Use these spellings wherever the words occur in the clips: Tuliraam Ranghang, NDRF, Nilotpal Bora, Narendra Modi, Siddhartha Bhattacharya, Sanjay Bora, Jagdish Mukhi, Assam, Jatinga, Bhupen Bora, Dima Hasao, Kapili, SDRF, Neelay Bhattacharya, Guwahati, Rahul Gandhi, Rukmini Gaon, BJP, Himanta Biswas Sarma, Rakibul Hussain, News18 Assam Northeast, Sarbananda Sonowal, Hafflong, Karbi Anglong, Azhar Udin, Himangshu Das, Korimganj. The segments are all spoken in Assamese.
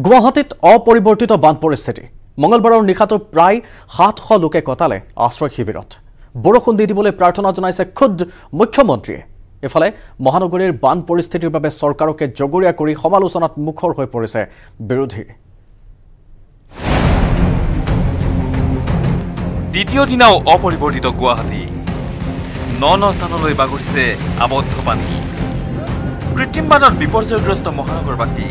Guwahatit aporibortito ban poristiti. Mongolbarar nikhator pray 700 loke kotale ashroy khibirot. Borokhon di dibole prarthona jonaise khud mukhyamantrie. Efale mohanogorir ban poristhitir babe sorkaroke jogoria kori homalochonat mukhor hoi porise birodhi. Ditiyo dinao aporibortito Guwahati. Nono sthanoloi bagorise abodho pani. Kritim banar biporjoygrosto mohanogor baki.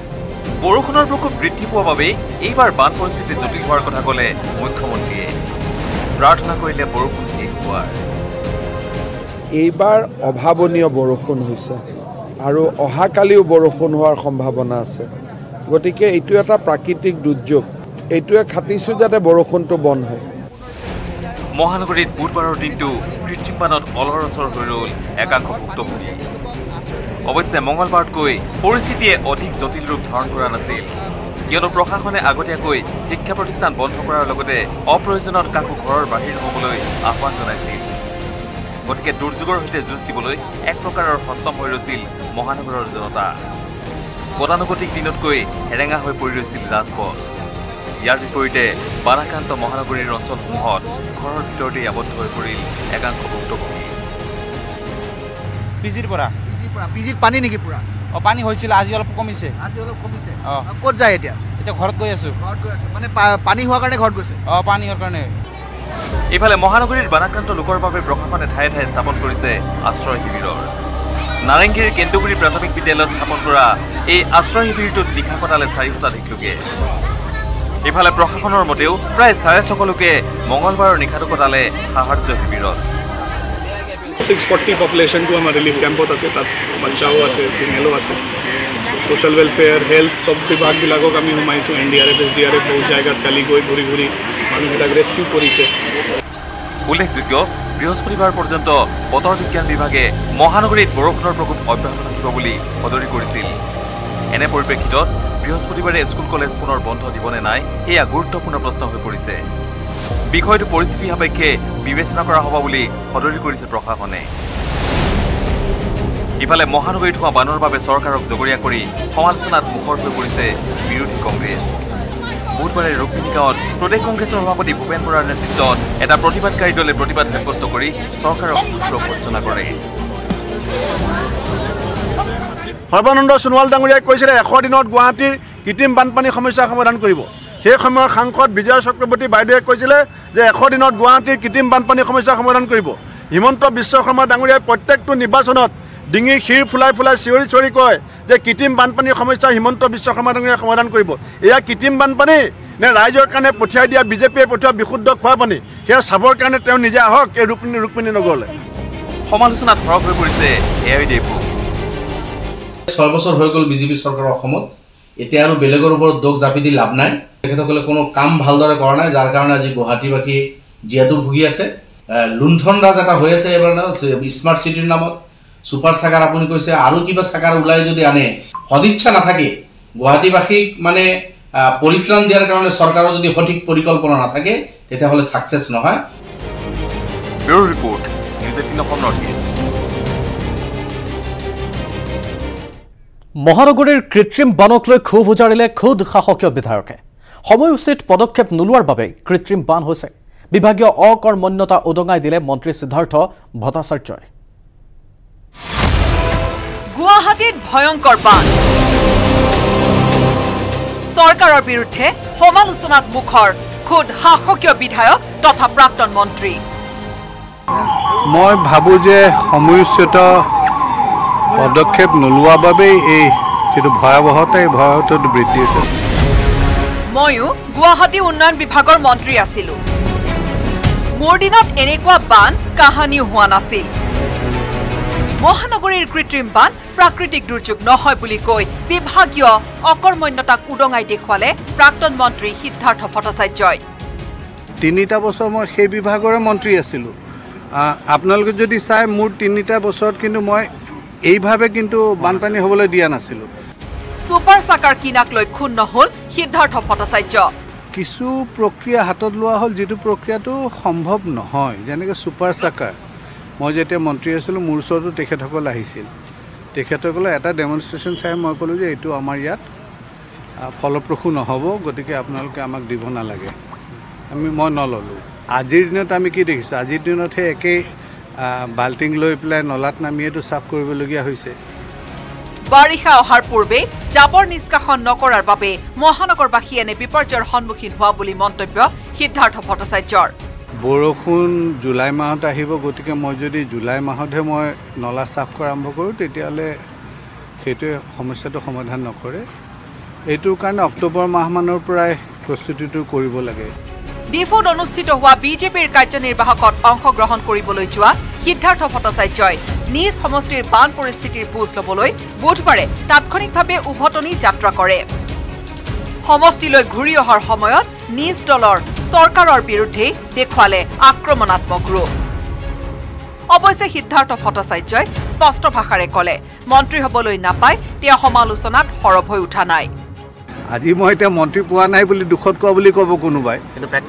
বৰখনৰ প্ৰকোপ বৃদ্ধি পোৱা বাবে এইবাৰ বান পৰিস্থিতি জটিল হোৱাৰ কথা ক'লে মুখ্যমন্ত্ৰীয়ে প্ৰাৰ্থনা কৰিলে বৰখন শেষ হোৱাৰ এইবাৰ অভাৱনীয় বৰখন হৈছে আৰু অহা কালিও বৰখন হোৱাৰ সম্ভাৱনা আছে গতিকে এইটো এটা প্ৰাকৃতিক দুৰ্যোগ এইটোৱে খাতিছো যাতে বৰখনটো বন্ধ হয় মহানগৰীত বুধবাৰৰ দিনটো কৃত্ৰিম বানত অলৰচৰ হৈ ৰল একাংশভুক্ত হৈছে অৱশ্যে মঙ্গলবাৰতকৈ পৰিস্থিতিয়ে অধিক জটিল ৰূপ ধাৰণ কৰা নাছিল কিয়নো প্ৰশাসনে আগতীয়াকৈ শিক্ষা প্ৰতিষ্ঠান বন্ধ কৰাৰ লগতে অপ্ৰয়োজনত কাকো ঘৰৰ বাহিৰ হ'বলৈ আহ্বান জনাইছিল গতিকে দুৰ্যোগৰ সৈতে যুঁজ দিবলৈ এক প্ৰকাৰৰ হস্তম হৈ ৰৈছিল মহানগৰৰ জনতা গতানুগতিক দিনতকৈ হেৰেঙা হৈ পৰি ৰৈছিল ৰাজপথ ইয়াৰ বিপৰীতে বানাক্ৰান্ত মহানগৰীৰ অঞ্চলসমূহত ঘৰৰ ভিতৰতেই আবদ্ধ হৈ পৰিল একাংশভুক্ত পিজিৰ পৰা পিজিত পানি নেকি পুৰা অ পানি হইছিল আজি অলপ কমিছে কোত যায় এটা ঘৰত গৈ আছো মানে পানি হোৱাৰ কাৰণে ঘৰত গৈছে অ পানি হোৱাৰ কাৰণে ইফালে মহানগৰীৰ বানাক্ৰান্ত লোকৰ বাবে প্ৰশাসনে ঠায়ে ঠায়ে স্থাপন কৰিছে আশ্ৰয় শিবিৰৰ নাৰেংগীৰ কেন্দুগুৰি প্ৰাথমিক বিদ্যালয়ত স্থাপন কৰা এই আশ্ৰয় শিবিৰটোত লিখা কটালে 400টা লোকে ইফালে প্ৰশাসনৰ মতেও প্ৰায় 650 লোকে মঙ্গলবাৰৰ নিখাটো কটালে সাহায্য শিবিৰত 640 population to our relief camp होता से तब बचाव हुआ से फिनेलो हुआ से social welfare health सब विभाग भी लागू कमी हमारे सो NDRF SDRF पहुंच जाएगा कली कोई बुरी बुरी मानव विभाग रेस्क्यू कोरी से उल्लेख जुक्यो बृहस्पतिवार पर्यंत बतर विज्ञान विभागे महानगरीत बरखुणर प्रकोप অব্যাহত থাকিব বুলি অদৰি কৰিছিল এনে পৰিপ্ৰেক্ষিতত বৃহস্পতিবাৰে স্কুল কলেজ পুনৰ বন্ধ দিবনে নাই এয়া গুৰুত্বপূৰ্ণ প্ৰশ্ন হৈ পৰিছে বিষয়টো পৰিস্থিতি সাপেক্ষে বিবেচনা কৰা হ'ব বুলি সদৰি কৰিছে প্ৰশাসনে ইফালে মহানগৰীত হোৱা বানৰ বাবে চৰকাৰক জগৰীয়া কৰি সমালোচনাত মুখৰ হৈ পৰিছে বিৰোধী কংগ্ৰেছ বুধবাৰে ৰুক্মিণীগাঁৱত প্ৰদেশ কংগ্ৰেছৰ সভাপতি ভূপেন বৰাৰ নেতৃত্বত এটা প্ৰতিবাদকাৰী দলে প্ৰতিবাদ সাব্যস্ত কৰি চৰকাৰক তীব্ৰ সমালোচনা কৰে সৰ্বানন্দ সোণোৱাল ডাঙৰীয়াই কৈছিলে 100 দিনত গুৱাহাটীৰ কৃত্ৰিম বানপানী সমস্যা সমাধান কৰিব সেই সময়ৰ সাংসদ বিজয় চক্ৰৱৰ্তী বাইদেৱে কৈছিলে যে 100 দিনত গুৱাহাটীৰ কৃত্ৰিম বানপানী সমস্যা সমাধান কৰিব হিমন্ত বিশ্ব শৰ্মা ডাঙৰীয়াই প্ৰত্যেকটো নিৰ্বাচনত ডিঙি খিৰ ফুলাই ফুলাই চিঞৰি চিঞৰি কয় যে কৃত্ৰিম বানপানীৰ সমস্যা হিমন্ত বিশ্ব শৰ্মা ডাঙৰীয়াই সমাধান কৰিব এয়া কৃত্ৰিম বানপানী নে ৰাইজৰ কাৰণে পঠিয়াই দিয়া বিজেপিয়ে পঠিওৱা বিশুদ্ধ খোৱা পানী সেয়া চাবৰ কাৰণে তেওঁ নিজে আহক এই ৰুক্মিণী নগৰলৈ সমালোচনাত ভৰক হৈ পৰিছে এয়াই দেৱ 6 বছৰ হৈ গ'ল বিজেপি চৰকাৰৰ অসমত এতিয়া আৰু বেলেগৰ ওপৰত দোষ জাপি দি লাভ নাই তেখেতসকলে কোনো কাম ভালদৰে কৰা নাই যাৰ কাৰণে আজি গুৱাহাটীবাসী জিয়াদুৰ ভুগি আছে লুণ্ঠন ৰাজ এটা হৈ আছে এবাৰ না স্মাৰ্ট চিটিৰ নামত সুপাৰ সাগৰ আপুনি কৈছে আৰু কিবা সাগৰ উলাই যদি আনে সদিচ্ছা নাথাকে গুৱাহাটীবাসীক মানে পৰিত্ৰাণ দিয়াৰ কাৰণে চৰকাৰৰ যদি সঠিক পৰিকল্পনা নাথাকে তেতিয়াহলে সাকসেস নহয় bureau report news eighteen Assam northeast মহানগৰীৰ কৃত্ৰিম বানক লৈ ক্ষোভ উজাৰিলে খুদ শাসকীয় বিধায়কে সময়োচিত পদক্ষেপ নোলোৱাৰ বাবে কৃত্ৰিম বান হৈছে বিভাগীয় অকৰ্মণ্যতা উদঙাই দিলে মন্ত্ৰী সিদ্ধাৰ্থ ভট্টাচাৰ্যই গুৱাহাটীত ভয়ংকৰ বান চৰকাৰৰ বিৰুদ্ধে সমালোচনাত মুখৰ খুদ শাসকীয় বিধায়ক তথা প্ৰাক্তন মন্ত্ৰী মই ভাবো যে সময়োচিত পদক্ষেপ নোলোৱা বাবে এই যেটো ভয়াবহতা এই ভয়টো বৃদ্ধি হৈছে ময়ো গুৱাহাটী উন্নয়ন বিভাগৰ মন্ত্ৰী আছিলো মোৰ দিনত এনেকুৱা বান কাহিনী হোৱা নাছিল মহানগৰীৰ কৃত্ৰিম বান প্ৰাকৃতিক দুৰ্যোগ নহয় বুলি কৈ বিভাগীয় অকৰ্মণ্যতাক উদঙাই দেখুৱালে প্ৰাক্তন মন্ত্ৰী সিদ্ধাৰ্থ ভট্টাচাৰ্যই তিনিটা বছৰ মই সেই বিভাগৰ মন্ত্ৰী আছিলোঁ আপোনালোকে যদি চাই মোৰ তিনিটা বছৰত কিন্তু মই এইভাৱে কিন্তু বানপানী হ'বলৈ দিয়া নাছিলোঁ সুপাৰ সাকাৰ কিনাক লৈ খুন নহল সিদ্ধাৰ্থ ভট্টাচাৰ্য কিছু প্ৰক্ৰিয়া হাতত লোৱা হল যেটো প্ৰক্ৰিয়াটো সম্ভৱ নহয় যেনেকৈ সুপাৰ সাকাৰ মই যেতিয়া মন্ত্ৰী আছিলোঁ মোৰ সৰটো তেখেতসকল আহিছিল তেখেতসকল এটা ডেমনস্ট্ৰেশন চাই মই কলো যে এটো আমাৰ ইয়াত ফলপ্ৰসূ নহব গতিকে আপোনালোকে আমাক দিব না লাগে আমি মন নললো আজিৰ দিনত আমি কি দেখিছো আজিৰ দিনত একে বাল্টিং লৈ প্লাই নলাত নামিয়েটো সাফ কৰিবলগীয়া হৈছে বাৰিষা অহাৰ পূৰ্বে জাবৰ নিষ্কাশন নকৰাৰ বাবে মহানগৰবাসী এনে বিপৰ্যয়ৰ সন্মুখীন হোৱা বুলি মন্তব্য সিদ্ধাৰ্থ ভট্টাচাৰ্যৰ বৰষুণ জুলাই মাহত আহিব গতিকে মই যদি জুলাই মাহতহে মই নলা সাফ কৰা আৰম্ভ কৰোঁ তেতিয়ালে সেইটো সমস্যাটো সমাধান নকৰে এইটোৰ কাৰণে অক্টোবৰ মাহমানৰ পৰাই প্ৰস্তুতিটো কৰিব লাগে ডিফুত অনুষ্ঠিত হোৱা বিজেপিৰ কাৰ্যনিৰ্বাহকত অংশগ্ৰহণ কৰিবলৈ যোৱা সিদ্ধাৰ্থ ভট্টাচাৰ্যই নিজ সমষ্টিৰ বান পৰিস্থিতিৰ বুজ লবলৈ বুধবাৰে তাৎক্ষণিকভাৱে উভতনি যাত্ৰা কৰে সমষ্টিলৈ ঘূৰি অহাৰ সময়ত নিজ দলৰ চৰকাৰৰ বিৰুদ্ধে দেখুৱালে আক্ৰমণাত্মক ৰূপ অৱশ্যে সিদ্ধাৰ্থ ভট্টাচাৰ্যই স্পষ্ট ভাষাৰে ক'লে মন্ত্ৰী হ'বলৈ নাপায় তেওঁ সমালোচনাত সৰব হৈ উঠা নাই আজি মই এটা মন্ত্ৰী পোৱা নাই বুলি দুখত কোৱা বুলি ক'ব কোনোবাই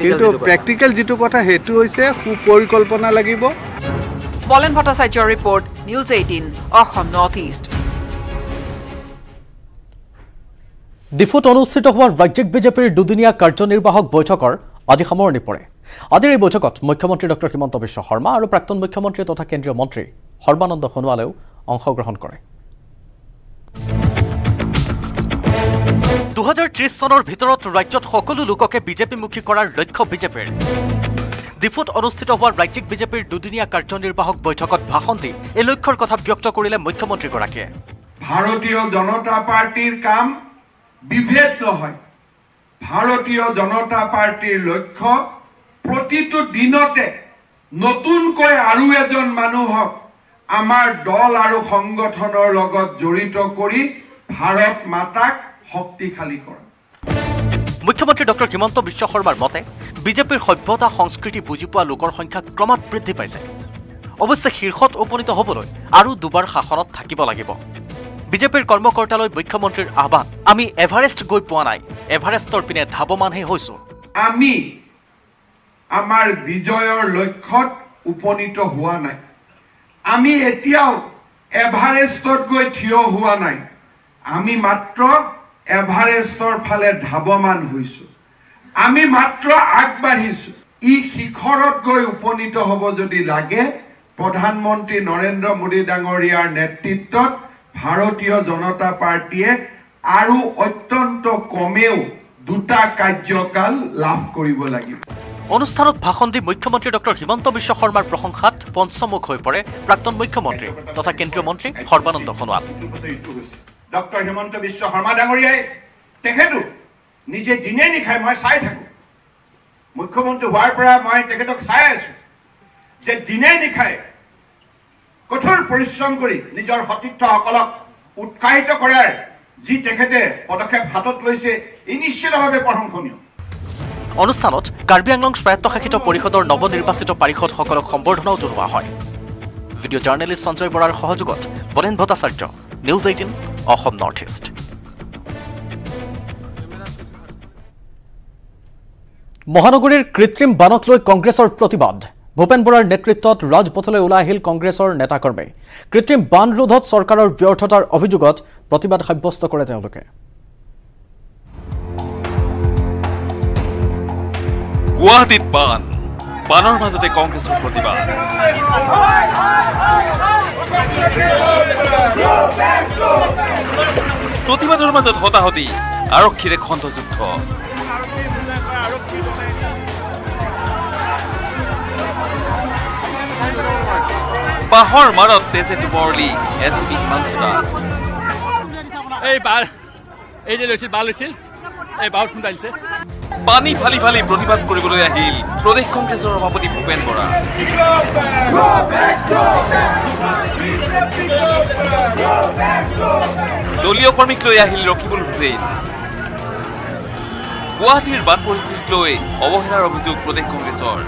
কিন্তু প্ৰেক্টিকেল যেটো কথা হেতু হৈছে সুপৰিকল্পনা লাগিব বলেন ভট্টাচাৰ্যৰ report news 18 Assam north east ডিফুত অনুষ্ঠিত হোৱা ৰাজ্যিক বিজেপিৰ দুদিনীয়া কাৰ্যনিৰ্বাহক বৈঠকৰ আজি সামৰণি পৰে আজিৰ এই বৈঠকত মুখ্যমন্ত্ৰী ডক্টৰ হিমন্ত বিশ্ব শৰ্মা আৰু প্ৰাক্তন মুখ্যমন্ত্ৰী তথা কেন্দ্ৰীয় মন্ত্ৰী সৰ্বানন্দ সোণোৱালেও অংশগ্ৰহণ কৰে 2030 চনৰ ভিতৰত ৰাজ্যত সকলো লোককে বিজেপিমুখী কৰাৰ লক্ষ্য বিজেপিৰ ডিফুত অনুষ্ঠিত হোৱা ৰাজ্যিক বিজেপিৰ দুদিনীয়া কাৰ্যনিৰ্বাহক বৈঠকত ভাষণ দি এই লক্ষ্যৰ কথা ব্যক্ত কৰিলে মুখ্যমন্ত্ৰীগৰাকীয়ে ভাৰতীয় জনতা পাৰ্টিৰ কাম বিভেদ নহয় ভাৰতীয় জনতা পাৰ্টিৰ লক্ষ্য প্ৰতিটো দিনতে নতুনকৈ আৰু এজন মানুহক আমাৰ দল আৰু সংগঠনৰ লগত জড়িত কৰি ভাৰত মাতাক শক্তি খালি কৰা মুখ্যমন্ত্ৰী ডক্টৰ হিমন্ত বিশ্ব শৰ্মাৰ মতে বিজেপিৰ সভ্যতা সংস্কৃতি বুজি পোৱা লোকৰ সংখ্যা ক্ৰমাৎ বৃদ্ধি পাইছে অৱশ্যে শীৰ্ষত উপনীত হ'বলৈ আৰু দুবাৰ শাসনত থাকিব লাগিব বিজেপিৰ কৰ্মকৰ্তালৈ মুখ্যমন্ত্ৰীৰ আহ্বান আমি এভাৰেষ্ট গৈ পোৱা নাই এভাৰেষ্টৰ পিনে ধাৱমানহে হৈছো আমি আমাৰ বিজয়ৰ লক্ষ্যত উপনীত হোৱা নাই আমি এতিয়াও এভাৰেষ্টত গৈ থিয় হোৱা নাই আমি মাত্ৰ এভাৰেষ্টৰ ফালে ধাৱমান হৈছো আমি মাত্ৰ আগবাঢ়িছো ই শিখৰত গৈ উপনীত হ'ব যদি লাগে প্ৰধানমন্ত্ৰী নৰেন্দ্ৰ মোদী ডাঙৰীয়াৰ নেতৃত্বত ভাৰতীয় জনতা পাৰ্টিয়ে আৰু অত্যন্ত কমেও দুটা কাৰ্যকাল লাভ কৰিব লাগিব অনুষ্ঠানত ভাষণ দি মুখ্যমন্ত্ৰী ডক্টৰ হিমন্ত বিশ্ব শৰ্মাৰ প্ৰশংসাত পঞ্চমুখ হৈ পৰে প্ৰাক্তন মুখ্যমন্ত্ৰী তথা কেন্দ্ৰীয় মন্ত্ৰী সৰ্বানন্দ সোণোৱাল ডক্টৰ হিমন্ত বিশ্ব শৰ্মা ডাঙৰীয়াই তেখেতু নিজে দিনে নিখাই মই চাই থাকো মুখ্যমন্ত্ৰী হোৱাৰ পৰা মই তেখেতক চাই আছো যে দিনে নিখাই কঠোৰ পৰিশ্ৰম কৰি নিজৰ সতীৰ্থসকলক উৎসাহিত কৰাৰ যি তেখেতে পদক্ষেপ হাতত লৈছে নিশ্চিতভাৱে প্ৰশংসনীয় অনুষ্ঠানত কাৰ্বি আংলং স্বায়ত্তশাসিত পৰিষদৰ নৱনিৰ্বাচিত পাৰিষদসকলক সম্বৰ্ধনাও জনোৱা হয় ভিডিঅ জাৰ্নেলিষ্ট সঞ্জয় বৰাৰ সহযোগত Balen Bhattacharya news 18 Assam north east মহানগৰীৰ কৃত্ৰিম বানক লৈ কংগ্ৰেছৰ প্ৰতিবাদ ভূপেন বৰাৰ নেতৃত্বত ৰাজপথলৈ ওলাই আহিল কংগ্ৰেছৰ নেতাকৰ্মী কৃত্ৰিম বান ৰোধত চৰকাৰৰ ব্যৰ্থতাৰ অভিযোগত প্ৰতিবাদ সাব্যস্ত কৰে তেওঁলোকে গুৱাহাটীত বানৰ মাজতে কংগ্ৰেছৰ প্ৰতিবাদ প্ৰতিবাদৰ মাজত হতাহতি আৰক্ষীৰে খণ্ডযুদ্ধ বাহৰ মাৰত তেজে তুবৰলি এছ পি হিমাংশু দাস পানী ফালি ফালি প্ৰতিবাদ কৰিবলৈ আহিল প্ৰদেশ কংগ্ৰেছৰ সভাপতি ভূপেন বৰা দলীয় কৰ্মীক লৈ আহিল ৰকিবুল হুছেইন Guwahati'r ban পৰিস্থিতিক লৈ অৱহেলাৰ অভিযোগ প্ৰদেশ কংগ্ৰেছৰ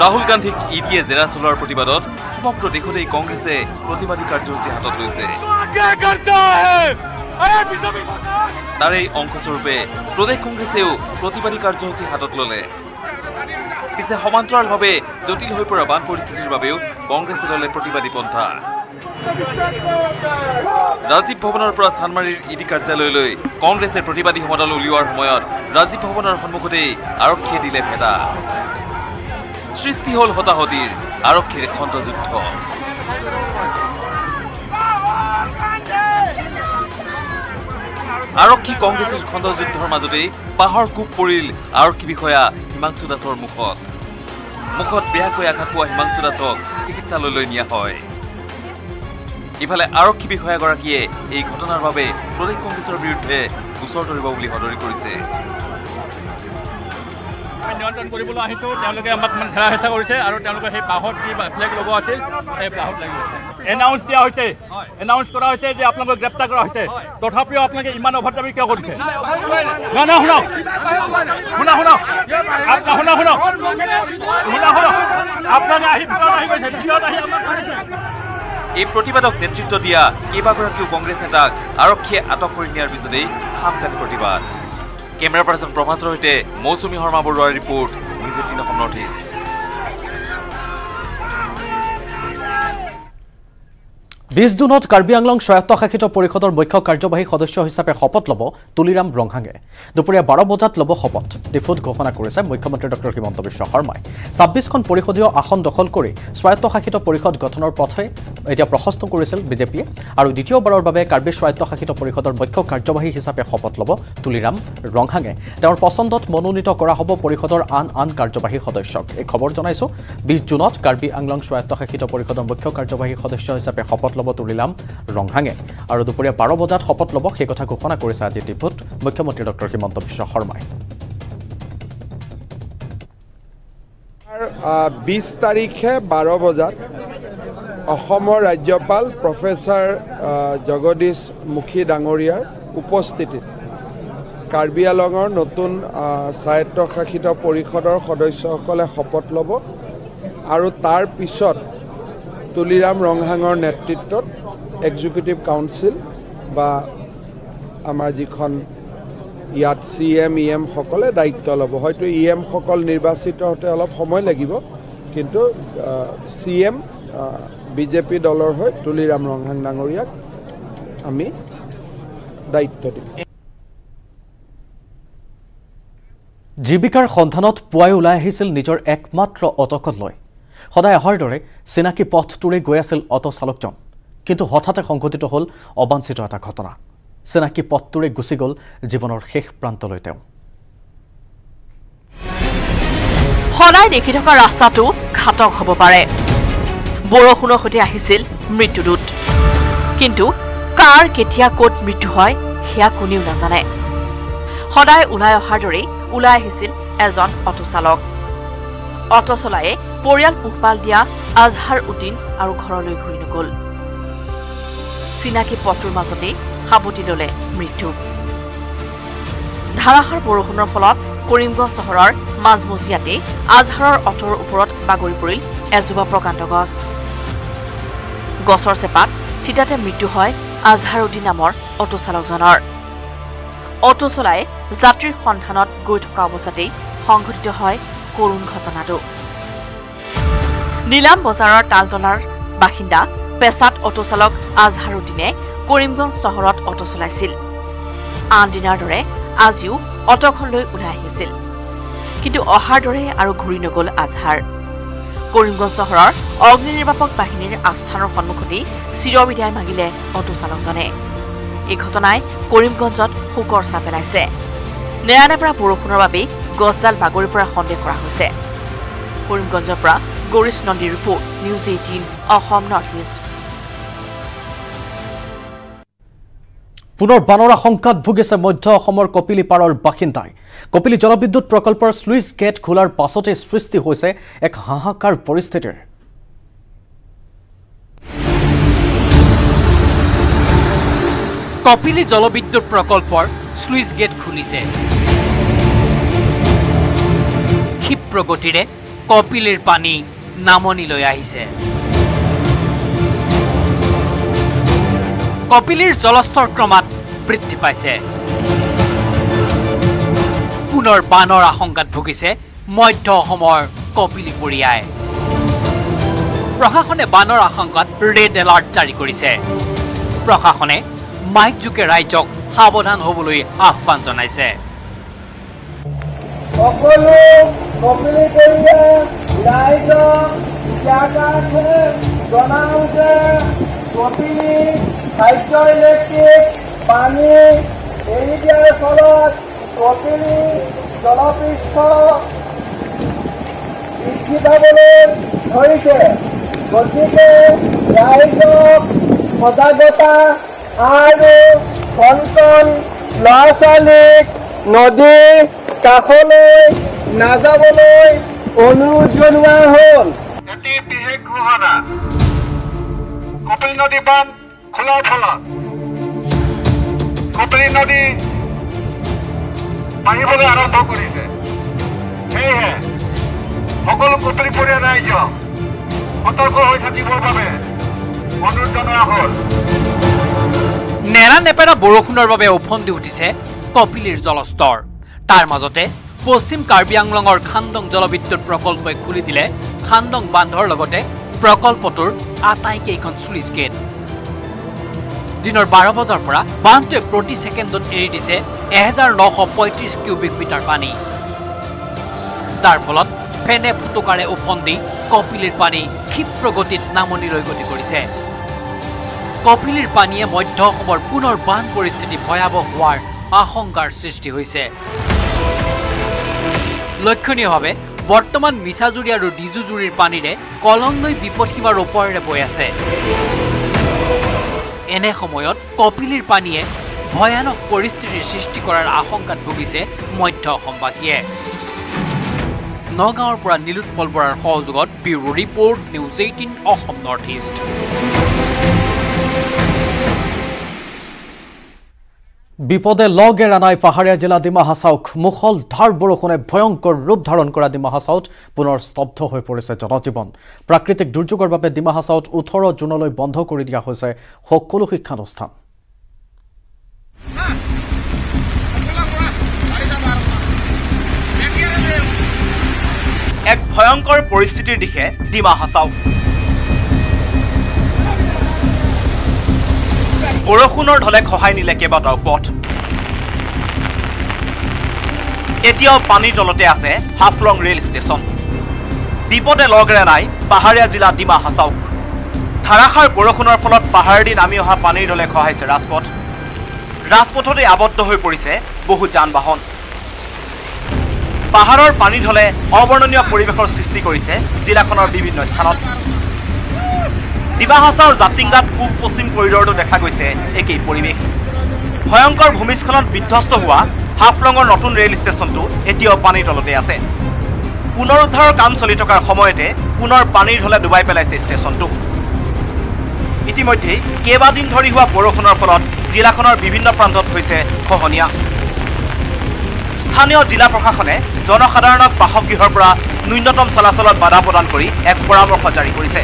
Rahul Gandhi EDA Zera Solar Protibadat, Mokro Dekode Congress, Protimadikar Josi Hatotuse. Tare Onkosurbe, Prode Congresseu, Protimadikar Josi Hatotole. Is a Homantral Babe, Jotil Hopper Aban Policy Babu, Congress Protibadiponta. Rajiv Bhavanar Pra Sanmarir ED Karjaloloi, Congress Protibadi Homodal Uliwar Moyor, Rajiv Bhavanar Homokode, Arokhe Dile Pheta. সৃষ্টি হল হতাহতির আরক্ষীর খণ্ডযুদ্ধ আরক্ষী কংগ্রেসের খণ্ডযুদ্ধৰ মাজতে পাহৰ কুপ পৰিল আৰক্ষী বিষয়া হিমাংশু দাসৰ মুখত বেয়াকৈ আঘাত পোৱা হিমাংশু দাসক চিকিৎসালয়লৈ নিয়া হয় ইফালে আৰক্ষী বিষয়া গৰাকীয়ে এই ঘটনাৰ বাবে প্ৰদেশ কংগ্ৰেছৰ বিৰুদ্ধে গোচৰ তৰিব বুলি হদৰি কৰিছে নিয়ন্ত্ৰণ কৰিবলৈ আহিছো তেওঁলোকে আমাক খেলা হেছা কৰিছে আৰু তেওঁলোকে সেই পাহত কি ফ্লেগ লগোৱা আছিল এই পাহত লাগি আছে এনাউন্স দিয়া হৈছে এনাউন্স কৰা হৈছে যে আপোনাক গ্ৰেপ্তাৰ কৰা হৈছে তথাপিও আপোনাক ইমান অভাৰটামি কিয় কৰিছে না না শুনো শুনো শুনো আপনা শুনো শুনো শুনো শুনো আপোনাক আহি পাৰা আহি গৈছে কিয় আহি আমাক এই প্ৰতিবাদক নেতৃত্ব দিয়া কেবাগৰাকীও কংগ্ৰেছ নেতাক আৰক্ষীয়ে আটক কৰি নিয়াৰ পিছতেই হামকান প্ৰতিবাদ Camera person Professor Hoyte, Mousumi Horma Boruar report, News18 Assam Northeast. Bisdunot Karbi Anglong Swayatto Shashito Porikhor Mukhya Karyabahi Sadasya hisabe Shopot lobo Tuliraam Ranghange. Duporiya 12 bojat lobo shopot. Default ghoshona koreche Mukhyamantri Dr. Himanta Biswas Sarma. 26 khon porikhodhiyo asan dokhol kori Swayatto Shashito Porikhor gothonor pothe etia prohasto koreche BJP aru ditiyo boror babe Karbi Swayatto Shashito Porikhor Mukhya Karyabahi hisabe shopot lobo Tuliraam Ranghange. Tewor posondot mononito kora hobo porikhor an Karyabahi Sadasyok. Ei khobor jonaiso 20 Junot Karbi Anglong Swayatto Shashito Porikhor Mukhya Karyabahi Sadasya hisabe shopot Tuliraam Ranghang আৰু দুপৰীয়া 12 বজাত শপত ল'ব সেই কথা ঘোষণা কৰিছে আজি টিপত মুখ্যমন্ত্ৰী ডক্টৰ হিমন্ত বিশ্ব শৰ্মা 20 তাৰিখে 12 বজাত অসমৰ ৰাজ্যপাল প্ৰফেসৰ জগদীশ মুখী ডাঙৰীয়াৰ উপস্থিতিত কাৰ্বি আংলঙৰ নতুন স্বায়ত্তশাসিত পৰিষদৰ সদস্যসকলে শপত ল'ব আৰু তাৰ পিছত Tuliraam Ranghangar Netrittot, Executive Council, ba Amajikhan Yat CM, EM Hokole, Daitolabo. Hoyto EM Hokol Nirbasito hote alop homoy lagibo. Kintu CM BJP dollar hoy Tuliraam Ranghang Dangoriyak ami daitto dim. Jibikar Khonthanot puai ulai ahisil nijor ekmatro otokon loi. Hoday Hardore, Sinaki Pot Ture Guesil Otto Salokjon, Kinto Hotata Honkotito Hol, Obansito Atacotona, Sinaki Pot Ture Gusigol, Gibonor Hech Plantoloteo Hoday Nikitaka Rasatu, Kato Hobobare Borohuno Hotia Hisil, Mitudut Kinto Kar Ketia Kot Mituhoi, Hiakuni Nazane Hoday Ulai Hardore, Ulai Hisil, Azon Otto Salok Otto Solae. Porial Pupal dia Azhar Udin aru ghoroloi ghuri nogol. Sinaki potur majote habuti lole mrityu. Dharahar borokhonor folot Korimganj sohoror Majmuziate Azharar otor oporot bagori poril ejuba prokando gos. Gosor sepat thitate mrityu hoy Azhar Udin namor oto chalokjonor. Oto cholai jatrir khondhanot goi thoka oboshatei songhotito hoy korun ghotonado. Nilam Bozarar Taldolar Bahinda, Pesat Otosalok Azhar Udine, Korimganj Sohorot Oto Cholaisil. An dinar dore, Aziu, Otokhon loi ulai ahisil. Kintu ohar dore aru ghuri nogol Azhar. Korimganj Sohoror, Agninirbapok Bahinir Asthanor Sonnmukhoti, Sirobidai magile Otosalokjone. Ei ghotonai Korimganjot hukor chha pelaise. Neranepra borokhonor babe gosdal bagori pora sondeh kora hoise. Korimganjor pra Goris Nandi report News 18 Assam Northeast পুনৰ বানৰা সংকাত ভুগেছে মধ্য অসমৰ কপিলি পাৰৰ বাসিন্দাই কপিলি জলবিদ্যুৎ প্ৰকল্পৰ স্লুইচ গেট খোলাৰ পাছতে সৃষ্টি হৈছে এক হাহাকাৰ পৰিস্থিতিৰ কপিলি জলবিদ্যুৎ প্ৰকল্পৰ স্লুইচ গেট খুলিছে ক্ষিপ্ৰ গতিৰে কপিলিৰ পানী নামনি লৈ আহিছে কপিলিৰ জলস্তৰ ক্ৰমাৎ বৃদ্ধি পাইছে পুনৰ বানৰ আশংকাত ভুগিছে মধ্য অসমৰ কপিলি পৰিয়াই প্ৰশাসনে বানৰ আশংকাত ৰেড এলাৰ্ট জাৰি কৰিছে প্ৰশাসনে মাইক জুকে ৰাইজক সাৱধান হ'বলৈ আহ্বান জনাইছে সকলো কপিলি পৰিয়া ৰাইজক জাগাতে জনাওতে কপিলি হাইড্ৰো ইলেক্ট্ৰিক পানি এৰি দিয়াৰ ফলত কপিলি জলপৃষ্ঠ বৃদ্ধি পাবলৈ ধৰিছে গতিকে ৰাইজক সজাগতা আৰু কণ ল'ৰা ছোৱালীক নদী কাষলৈ নাযাবলৈ অনুৰোধ জনোৱা হ'ল এটি বিশেষ ঘোষণা কপিলি নদী বান খোলা খোলা কপিলি নদী বাঢ়িবলৈ আৰম্ভ কৰিছে সেয়েহে সকলো কপিলি পৰিয়াল ৰাইজ সতৰ্ক হৈ থাকিবৰ বাবে অনুৰোধ জনোৱা হ'ল নেৰা নেপেৰা বৰষুণৰ বাবে উফন্দি উঠিছে কপিলিৰ জলস্তৰ তাৰ মাজতে পশ্চিম কাৰ্বি আংলঙৰ খান্দং জলবিদ্যুৎ প্ৰকল্পই খুলি দিলে খান্দং বান্ধৰ লগতে প্ৰকল্পটোৰ আটাইকেইখন স্লুইচ গেট দিনৰ 12 বজাৰ পৰা বান্ধটোৱে প্ৰতি ছেকেণ্ডত এৰি দিছে 1935 কিউবিক মিটাৰ পানী যাৰ ফলত ফেনে ফুটুকাৰে উফন্দি কপিলিৰ পানী ক্ষিপ্ৰ গতিত নামনি লৈ গতি কৰিছে কপিলিৰ পানীয়ে মধ্য অসমৰ পুনৰ বান পৰিস্থিতি ভয়াৱহ হোৱাৰ আশংকাৰ সৃষ্টি হৈছে লক্ষণীয়ভাৱে বৰ্তমান মিছাজুৰি আৰু ডিজুজুৰিৰ পানীৰে কলং নৈ বিপদসীমাৰ ওপৰেৰে বৈ আছে এনে সময়ত কপিলিৰ পানীয়ে ভয়ানক পৰিস্থিতিৰ সৃষ্টি কৰাৰ আশংকাত ভুগিছে মধ্য অসমবাসীয়ে নগাঁৱৰ পৰা নীলোৎপল বৰাৰ সহযোগত bureau' report news 18 Assam north east বিপদে লগ এৰানাই পাহাৰীয়া জিলা ডিমা হাছাওক মুখল ধাৰ বৰষুণে ভয়ংকৰ ৰূপ ধাৰণ কৰা ডিমা হাছাওত পুনৰ স্তব্ধ হৈ পৰিছে জনজীৱন প্ৰাকৃতিক দুৰ্যোগৰ বাবে ডিমা হাছাওত 18 জুনলৈ বন্ধ কৰি দিয়া হৈছে সকলো শিক্ষানুষ্ঠান এক ভয়ংকৰ পৰিস্থিতিৰ দিশে ডিমা হাছাওক বৰষুণৰ ঢলে খহাই নিলে কেইবাটাও পথ এতিয়াও পানীৰ তলতে আছে হাফলং ৰেল ষ্টেচন বিপদে লগৰে নাই পাহাৰীয়া জিলা ডিমা হাছাওক ধাৰাসাৰ বৰষুণৰ ফলত পাহাৰদি নামি অহা পানীৰ দলে খহাইছে ৰাজপথ ৰাজপথতে আবদ্ধ হৈ পৰিছে বহু যান বাহন পাহাৰৰ পানী ঢলে অবৰ্ণনীয় পৰিৱেশৰ সৃষ্টি কৰিছে জিলাখনৰ বিভিন্ন স্থানত ডিমা হাছাওৰ জাতিংগাত পূব পশ্চিম কৰিডৰটো দেখা গৈছে একেই পৰিৱেশ ভয়ংকৰ ভূমিস্খলন বিধ্বস্ত হোৱা হাফলঙৰ নতুন ৰেল ষ্টেচনটো এতিয়াও পানীৰ তলতে আছে পুনৰ উদ্ধাৰৰ কাম চলি থকাৰ সময়তে পুনৰ পানীৰ ঢলে ডুবাই পেলাইছে ষ্টেচনটো ইতিমধ্যে কেইবাদিন ধৰি হোৱা বৰষুণৰ ফলত জিলাখনৰ বিভিন্ন প্ৰান্তত হৈছে খহনীয়া স্থানীয় জিলা প্ৰশাসনে জনসাধাৰণক বাসগৃহৰ পৰা ন্যূনতম চলাচলত বাধা প্ৰদান কৰি এক পৰামৰ্শ জাৰি কৰিছে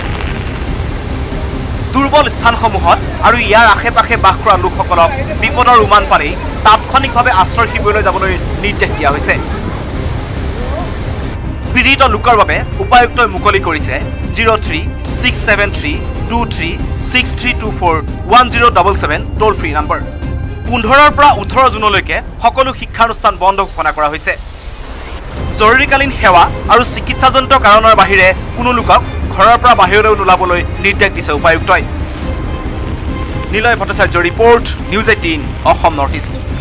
দুৰ্বল স্থানসমূহত আৰু ইয়াৰ আশে পাশে বাস কৰা লোকসকলক বিপদৰ উমান পাৰি তাৎক্ষণিকভাৱে আশ্ৰয় শিবিৰলৈ যাবলৈ নিৰ্দেশ দিয়া হৈছে পীড়িত লোকৰ বাবে উপায়ুক্তই মুকলি কৰিছে 0367323632410777 টোল ফ্ৰী নম্বৰ 15ৰ পৰা 18 জুনলৈকে সকলো শিক্ষানুষ্ঠান বন্ধ ঘোষণা কৰা হৈছে জৰুৰীকালীন সেৱা আৰু চিকিৎসাজনিত কাৰণৰ বাহিৰে কোনো লোকক ঘৰৰ পৰা বাহিৰলৈ ওলাবলৈ নিৰ্দেশ দিছে উপায়ুক্তই নীলয় ভট্টাচাৰ্যৰ report news 18 Assam north east